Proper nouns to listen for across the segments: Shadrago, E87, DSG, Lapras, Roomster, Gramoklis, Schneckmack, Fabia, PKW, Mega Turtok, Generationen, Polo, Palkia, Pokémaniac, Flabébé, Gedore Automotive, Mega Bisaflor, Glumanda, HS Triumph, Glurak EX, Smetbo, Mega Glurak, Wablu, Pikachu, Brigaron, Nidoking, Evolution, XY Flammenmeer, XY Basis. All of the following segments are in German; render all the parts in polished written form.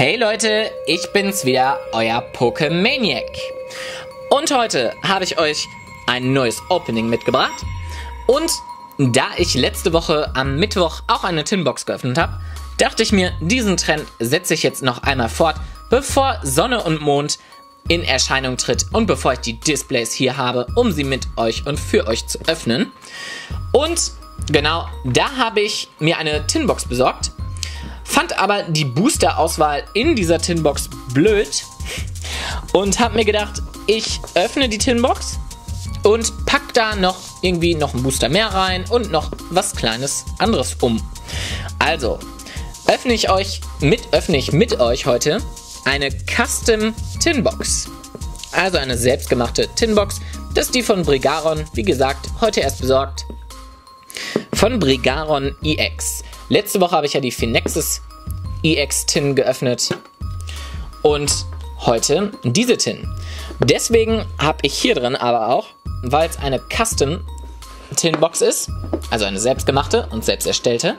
Hey Leute, ich bin's wieder, euer Pokémaniac. Und heute habe ich euch ein neues Opening mitgebracht. Und da ich letzte Woche am Mittwoch auch eine Tinbox geöffnet habe, dachte ich mir, diesen Trend setze ich jetzt noch einmal fort, bevor Sonne und Mond in Erscheinung tritt und bevor ich die Displays hier habe, um sie mit euch und für euch zu öffnen. Und genau, da habe ich mir eine Tinbox besorgt. Fand aber die Booster-Auswahl in dieser Tinbox blöd und habe mir gedacht, ich öffne die Tinbox und pack da noch irgendwie noch einen Booster mehr rein und noch was kleines anderes um. Also öffne ich mit euch heute eine Custom Tinbox. Also eine selbstgemachte Tinbox. Das ist die von Brigaron, wie gesagt, heute erst besorgt. Von Brigaron EX. Letzte Woche habe ich ja die Finexis EX Tin geöffnet und heute diese Tin. Deswegen habe ich hier drin aber auch, weil es eine Custom Tin Box ist, also eine selbstgemachte und selbst erstellte,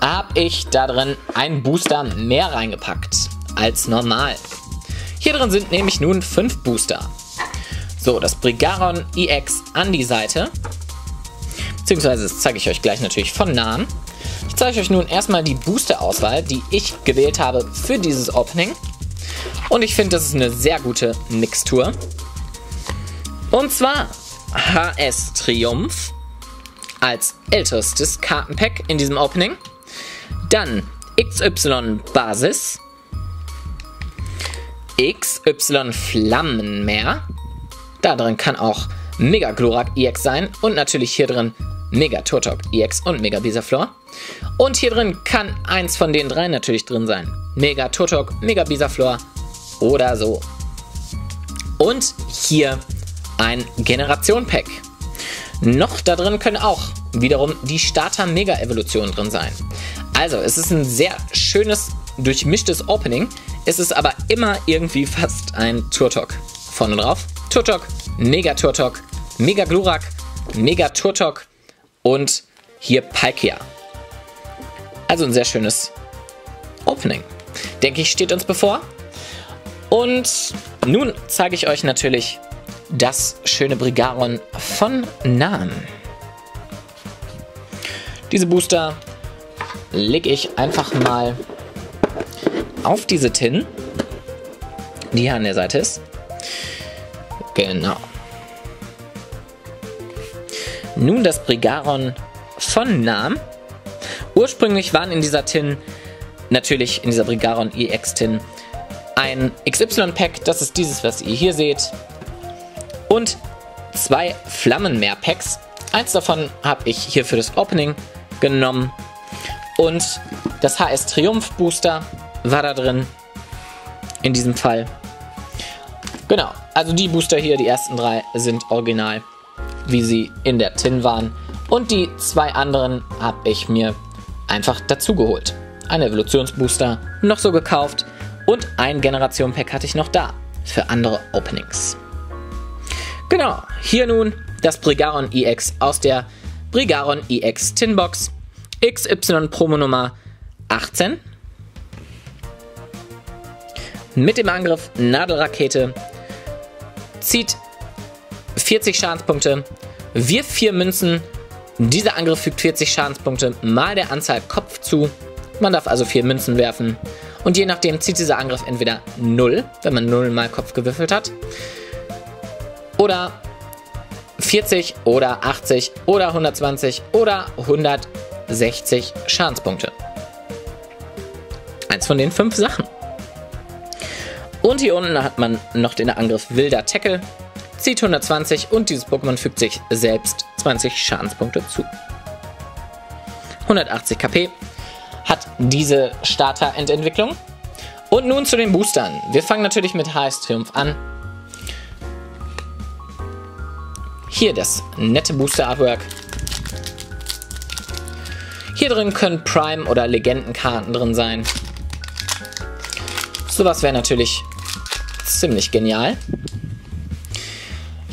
habe ich da drin einen Booster mehr reingepackt als normal. Hier drin sind nämlich nun 5 Booster. So, das Brigaron EX an die Seite. Beziehungsweise das zeige ich euch gleich natürlich von Nahen. Ich zeige euch nun erstmal die Booster-Auswahl, die ich gewählt habe für dieses Opening. Und ich finde, das ist eine sehr gute Mixtur. Und zwar HS Triumph als ältestes Kartenpack in diesem Opening. Dann XY Basis. XY Flammenmeer. Da drin kann auch Mega Glurak EX sein und natürlich hier drin Mega Turtok EX und Mega Bisaflor. Und hier drin kann eins von den drei natürlich drin sein. Mega Turtok, Mega Bisaflor oder so. Und hier ein Generation Pack. Noch da drin können auch wiederum die Starter Mega Evolutionen drin sein. Also es ist ein sehr schönes, durchmischtes Opening. Es ist aber immer irgendwie fast ein Turtok vorne drauf. Turtok, Mega Glurak, Mega Turtok und hier Palkia. Also ein sehr schönes Opening. Denke ich, steht uns bevor. Und nun zeige ich euch natürlich das schöne Brigaron von Nahen. Diese Booster lege ich einfach mal auf diese Tin, die hier an der Seite ist. Genau. Nun das Brigaron von Nahen. Ursprünglich waren in dieser Tin, natürlich in dieser Brigaron EX Tin, ein XY-Pack, das ist dieses, was ihr hier seht, und 2 Flammenmeer-Packs. Eins davon habe ich hier für das Opening genommen und das HS Triumph Booster war da drin, in diesem Fall. Genau, also die Booster hier, die ersten 3 sind original, wie sie in der Tin waren. Und die 2 anderen habe ich mir einfach dazu geholt. Ein Evolutionsbooster noch so gekauft und ein Generation Pack hatte ich noch da für andere Openings. Genau, hier nun das Brigaron EX aus der Brigaron EX Tin Box XY Promo Nummer 18 mit dem Angriff Nadelrakete. Zieht 40 Schadenspunkte, wirft 4 Münzen, dieser Angriff fügt 40 Schadenspunkte mal der Anzahl Kopf zu. Man darf also 4 Münzen werfen und je nachdem zieht dieser Angriff entweder 0, wenn man 0 mal Kopf gewürfelt hat, oder 40 oder 80 oder 120 oder 160 Schadenspunkte. Eins von den 5 Sachen. Und hier unten hat man noch den Angriff Wilder Tackle, zieht 120 und dieses Pokémon fügt sich selbst 20 Schadenspunkte zu. 180 KP hat diese Starter-Endentwicklung. Und nun zu den Boostern. Wir fangen natürlich mit HS Triumph an. Hier das nette Booster-Artwork. Hier drin können Prime- oder Legendenkarten drin sein. Sowas wäre natürlich ziemlich genial.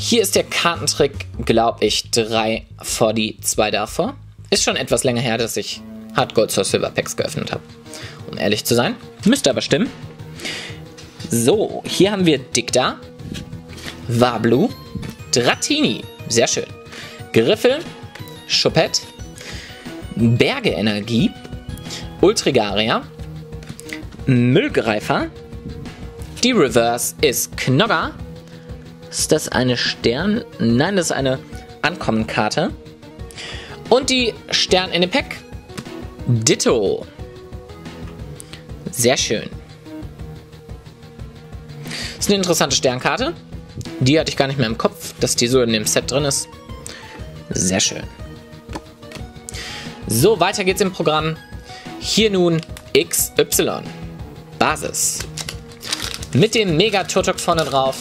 Hier ist der Kartentrick, glaube ich, 3 vor die 2 davor. Ist schon etwas länger her, dass ich Hard Gold Soul Silver Packs geöffnet habe, um ehrlich zu sein. Müsste aber stimmen. So, hier haben wir Dicta, Wablu, Dratini, sehr schön, Griffel, Schuppet, Bergeenergie, Ultrigaria, Müllgreifer, die Reverse ist Knogger. Ist das eine Stern? Nein, das ist eine Ankommenkarte. Und die Stern in dem Pack, Ditto. Sehr schön. Das ist eine interessante Sternkarte. Die hatte ich gar nicht mehr im Kopf, dass die so in dem Set drin ist. Sehr schön. So, weiter geht's im Programm. Hier nun XY Basis. Mit dem Mega Turtok vorne drauf.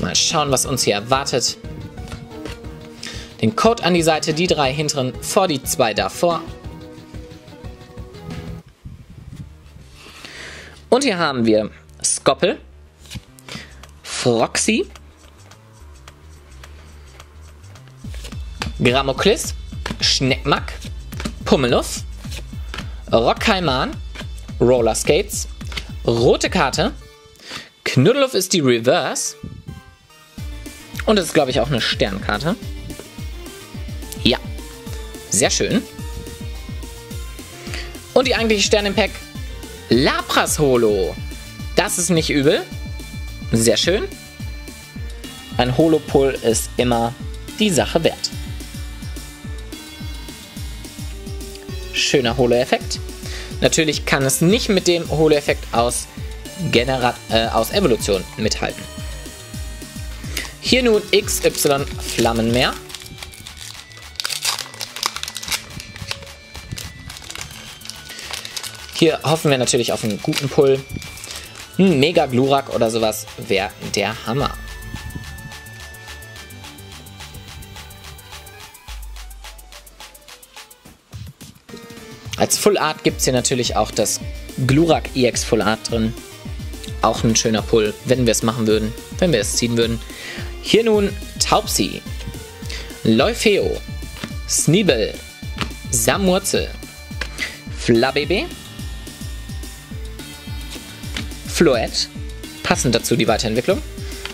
Mal schauen, was uns hier erwartet. Den Code an die Seite, die 3 hinteren, vor die 2 davor. Und hier haben wir Skoppel, Froxy, Gramoklis, Schneckmack, Pummeluff, Rockheiman, Roller Skates, rote Karte, Knuddeluff ist die Reverse und das ist, glaube ich, auch eine Sternkarte. Ja, sehr schön. Und die eigentliche Stern im Pack, Lapras Holo. Das ist nicht übel. Sehr schön. Ein Holo-Pull ist immer die Sache wert. Schöner Holo-Effekt. Natürlich kann es nicht mit dem Holo-Effekt aus Evolution mithalten. Hier nun XY Flammenmeer. Hier hoffen wir natürlich auf einen guten Pull. Ein Mega Glurak oder sowas wäre der Hammer. Als Full Art gibt es hier natürlich auch das Glurak EX Full Art drin. Auch ein schöner Pull, wenn wir es machen würden, wenn wir es ziehen würden. Hier nun Taubsi, Leufeo, Sneebel, Samurzel, Flabébé, Floette, passend dazu die Weiterentwicklung,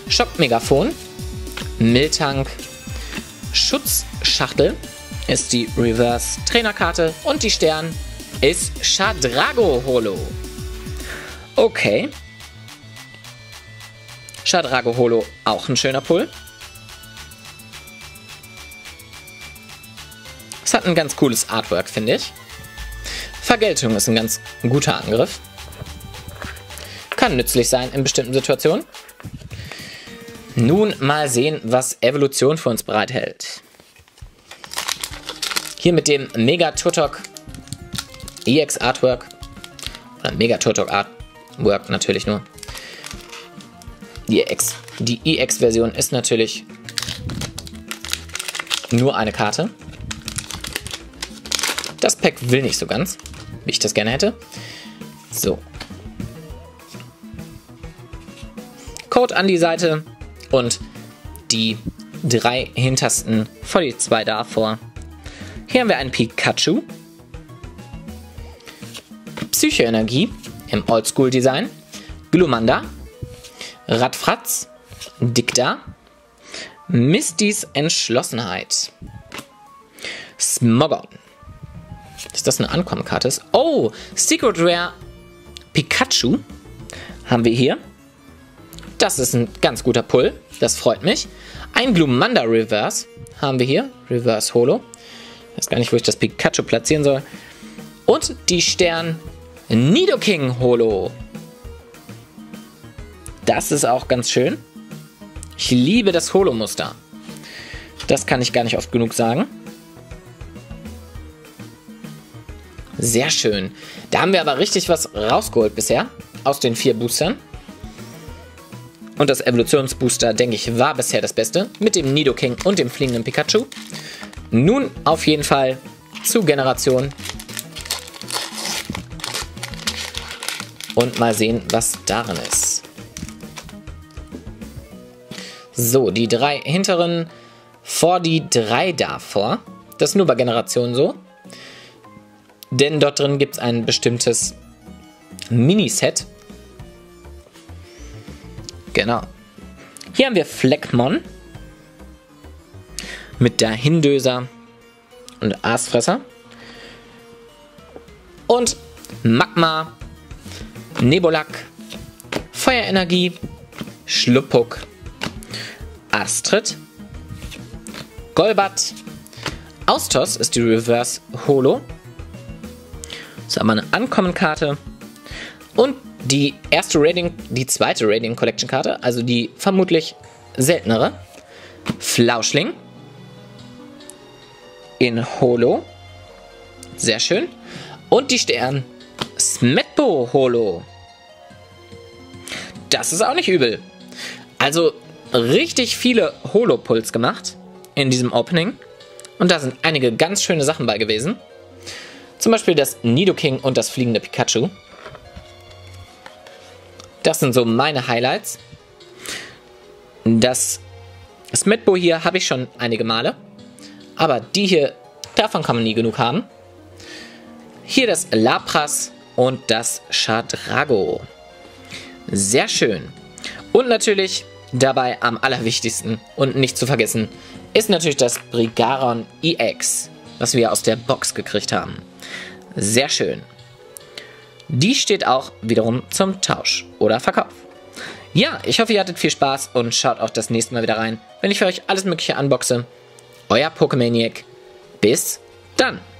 Schockmegafon, Miltank, Schutzschachtel ist die Reverse Trainerkarte und die Stern ist Shadrago Holo. Okay. Shadrago Holo, auch ein schöner Pull. Es hat ein ganz cooles Artwork, finde ich. Vergeltung ist ein ganz guter Angriff. Kann nützlich sein in bestimmten Situationen. Nun mal sehen, was Evolution für uns bereithält. Hier mit dem Mega Turtok EX Artwork. Oder Mega Turtok Artwork natürlich nur. Die EX-Version ist natürlich nur eine Karte. Das Pack will nicht so ganz, wie ich das gerne hätte. So. Code an die Seite und die 3 hintersten vor die 2 davor. Hier haben wir einen Pikachu. Psychoenergie im Oldschool-Design. Glumanda. Radfratz. Dicta. Mistys Entschlossenheit. Smogon. Ist das eine Ankommenkarte? Oh! Secret Rare Pikachu haben wir hier. Das ist ein ganz guter Pull. Das freut mich. Ein Glumanda Reverse haben wir hier. Reverse Holo. Ich weiß gar nicht, wo ich das Pikachu platzieren soll. Und die Stern Nidoking Holo. Das ist auch ganz schön. Ich liebe das Holo-Muster. Das kann ich gar nicht oft genug sagen. Sehr schön. Da haben wir aber richtig was rausgeholt bisher. Aus den 4 Boostern. Und das Evolutionsbooster, denke ich, war bisher das Beste. Mit dem Nidoking und dem fliegenden Pikachu. Nun auf jeden Fall zu Generation. Und mal sehen, was darin ist. So, die 3 hinteren vor die 3 davor. Das ist nur bei Generationen so. denn dort drin gibt es ein bestimmtes Miniset. Genau. Hier haben wir Fleckmon mit der Hindöser und Aasfresser und Magma, Nebulak, Feuerenergie, Schlupuck, Astrid, Golbat, Austos ist die Reverse Holo. Das ist aber eine Ankommen-Karte. Und die erste Raiding, die zweite Raiding Collection Karte, also die vermutlich seltenere. Flauschling. In Holo. Sehr schön. Und die Stern. Smetbo Holo. Das ist auch nicht übel. Also richtig viele Holo-Pulls gemacht in diesem Opening. Und da sind einige ganz schöne Sachen bei gewesen. Zum Beispiel das Nidoking und das fliegende Pikachu. Das sind so meine Highlights. Das Smetbo hier habe ich schon einige Male. Aber die hier, davon kann man nie genug haben. Hier das Lapras und das Shadrago. Sehr schön. Und natürlich dabei am allerwichtigsten und nicht zu vergessen ist natürlich das Brigaron EX, was wir aus der Box gekriegt haben. Sehr schön. Die steht auch wiederum zum Tausch oder Verkauf. Ja, ich hoffe, ihr hattet viel Spaß und schaut auch das nächste Mal wieder rein, wenn ich für euch alles Mögliche unboxe. Euer Pokémaniac. Bis dann.